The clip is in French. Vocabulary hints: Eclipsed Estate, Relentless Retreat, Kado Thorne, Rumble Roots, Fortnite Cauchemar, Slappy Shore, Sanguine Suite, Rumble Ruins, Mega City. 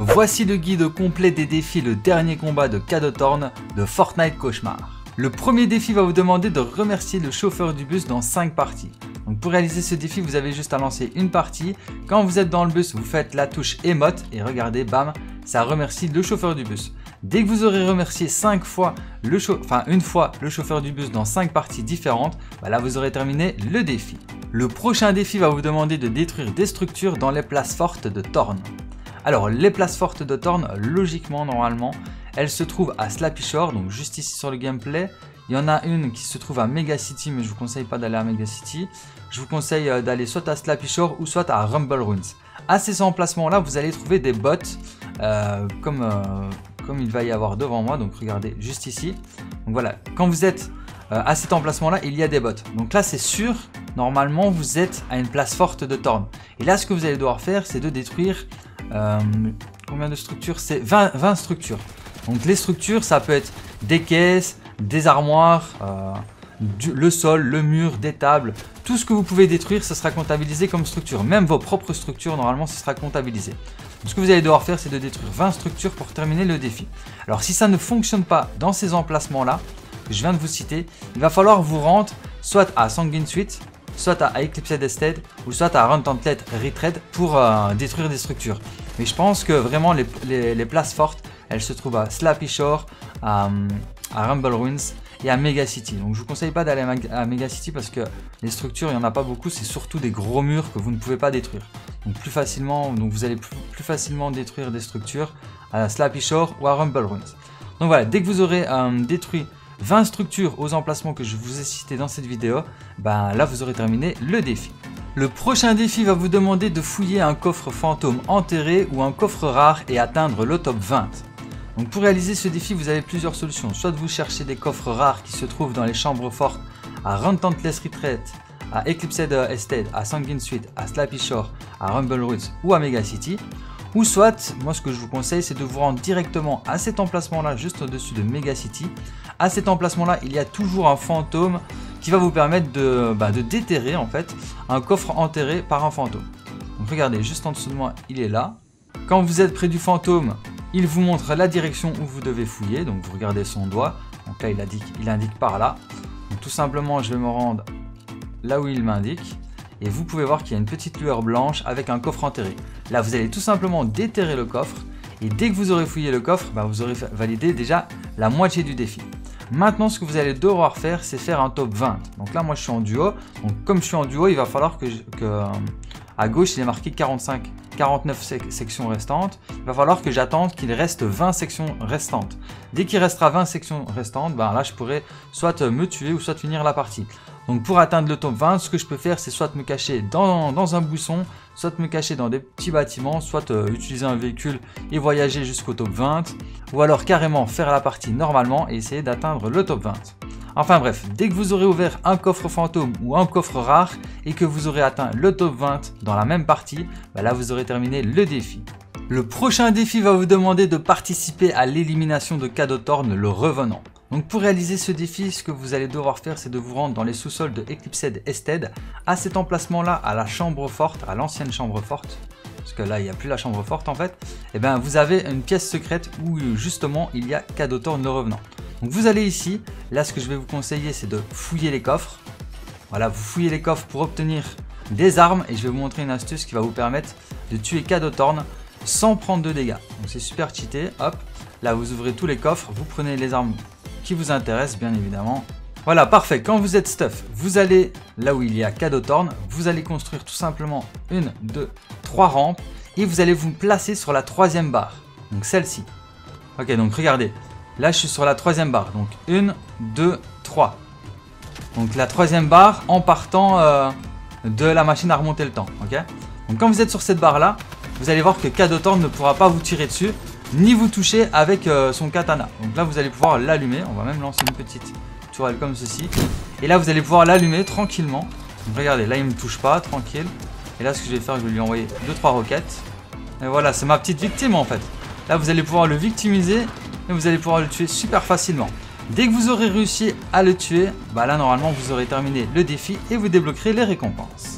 Voici le guide complet des défis, le dernier combat de Kado Thorne de Fortnite Cauchemar. Le premier défi va vous demander de remercier le chauffeur du bus dans 5 parties. Donc pour réaliser ce défi, vous avez juste à lancer une partie. Quand vous êtes dans le bus, vous faites la touche émote et regardez, bam, ça remercie le chauffeur du bus. Dès que vous aurez remercié une fois le chauffeur du bus dans 5 parties différentes, bah là vous aurez terminé le défi. Le prochain défi va vous demander de détruire des structures dans les places fortes de Thorne. Alors les places fortes de Thorne, logiquement, normalement, elles se trouvent à Slappy Shore, donc juste ici sur le gameplay. Il y en a une qui se trouve à Mega City, mais je ne vous conseille pas d'aller à Mega City. Je vous conseille d'aller soit à Slappy Shore ou soit à Rumble Ruins. À ces emplacements-là, vous allez trouver des bots, comme il va y avoir devant moi, donc regardez juste ici. Donc voilà, quand vous êtes à cet emplacement là, il y a des bots. Donc là c'est sûr, normalement vous êtes à une place forte de Thorne. Et là ce que vous allez devoir faire, c'est de détruire combien de structures? C'est 20 structures. Donc les structures, ça peut être des caisses, des armoires, le sol, le mur, des tables. Tout ce que vous pouvez détruire, ce sera comptabilisé comme structure. Même vos propres structures, normalement, ce sera comptabilisé. Ce que vous allez devoir faire, c'est de détruire 20 structures pour terminer le défi. Alors si ça ne fonctionne pas dans ces emplacements-là, que je viens de vous citer, il va falloir vous rendre soit à Sanguine Suite, soit à Eclipsed Estate, ou soit à Retreat pour détruire des structures. Mais je pense que vraiment les places fortes, elles se trouvent à Slappy Shore, à Rumble Ruins et à Mega City. Donc je vous conseille pas d'aller à Mega City parce que les structures, il n'y en a pas beaucoup, c'est surtout des gros murs que vous ne pouvez pas détruire. Donc vous allez plus facilement détruire des structures à Slappy Shore ou à Rumble Ruins. Donc voilà, dès que vous aurez détruit 20 structures aux emplacements que je vous ai cités dans cette vidéo, ben là vous aurez terminé le défi. Le prochain défi va vous demander de fouiller un coffre fantôme enterré ou un coffre rare et atteindre le top 20. Donc pour réaliser ce défi, vous avez plusieurs solutions. Soit vous cherchez des coffres rares qui se trouvent dans les chambres fortes à Relentless Retreat, à Eclipsed Estate, à Sanguine Suite, à Slappy Shore, à Rumble Roots ou à Mega City. Ou soit, moi ce que je vous conseille, c'est de vous rendre directement à cet emplacement-là, juste au-dessus de Mega City. À cet emplacement-là, il y a toujours un fantôme qui va vous permettre de déterrer en fait un coffre enterré par un fantôme. Donc regardez, juste en dessous de moi, il est là. Quand vous êtes près du fantôme, il vous montre la direction où vous devez fouiller. Donc vous regardez son doigt. Donc là, il indique par là. Donc tout simplement, je vais me rendre là où il m'indique. Et vous pouvez voir qu'il y a une petite lueur blanche avec un coffre enterré. Là, vous allez tout simplement déterrer le coffre. Et dès que vous aurez fouillé le coffre, bah, vous aurez validé déjà la moitié du défi. Maintenant, ce que vous allez devoir faire, c'est faire un top 20. Donc là, moi, je suis en duo. Donc comme je suis en duo, il va falloir que à gauche, il est marqué 49 sections restantes. Il va falloir que j'attende qu'il reste 20 sections restantes. Dès qu'il restera 20 sections restantes, ben là je pourrai soit me tuer ou soit finir la partie. Donc pour atteindre le top 20, ce que je peux faire, c'est soit me cacher dans un buisson, soit me cacher dans des petits bâtiments, soit utiliser un véhicule et voyager jusqu'au top 20, ou alors carrément faire la partie normalement et essayer d'atteindre le top 20. Enfin bref, dès que vous aurez ouvert un coffre fantôme ou un coffre rare et que vous aurez atteint le top 20 dans la même partie, bah là vous aurez terminé le défi. Le prochain défi va vous demander de participer à l'élimination de Kado Thorne, le revenant. Donc pour réaliser ce défi, ce que vous allez devoir faire, c'est de vous rendre dans les sous-sols de Eclipsed Estate, à cet emplacement-là, à la chambre forte, à l'ancienne chambre forte. Parce que là il n'y a plus la chambre forte en fait, et bien vous avez une pièce secrète où justement il y a Kado Thorne le revenant. Donc vous allez ici, là ce que je vais vous conseiller c'est de fouiller les coffres. Voilà, vous fouillez les coffres pour obtenir des armes et je vais vous montrer une astuce qui va vous permettre de tuer Kado Thorne sans prendre de dégâts. Donc c'est super cheaté, hop, là vous ouvrez tous les coffres, vous prenez les armes qui vous intéressent bien évidemment. Voilà, parfait. Quand vous êtes stuff, vous allez là où il y a Kado Thorne, vous allez construire tout simplement une, deux, trois rampes et vous allez vous placer sur la troisième barre, donc celle-ci. Ok, donc regardez, là je suis sur la troisième barre, donc 1, 2, 3. Donc la troisième barre en partant de la machine à remonter le temps, ok. Donc quand vous êtes sur cette barre-là, vous allez voir que Kado Thorne ne pourra pas vous tirer dessus ni vous toucher avec son katana. Donc là vous allez pouvoir l'allumer, on va même lancer une petite... comme ceci, et là vous allez pouvoir l'allumer tranquillement. Donc, regardez, là il me touche pas, tranquille. Et là ce que je vais faire, je vais lui envoyer 2-3 roquettes. Et voilà, c'est ma petite victime en fait. Là vous allez pouvoir le victimiser et vous allez pouvoir le tuer super facilement. Dès que vous aurez réussi à le tuer, bah là normalement vous aurez terminé le défi et vous débloquerez les récompenses.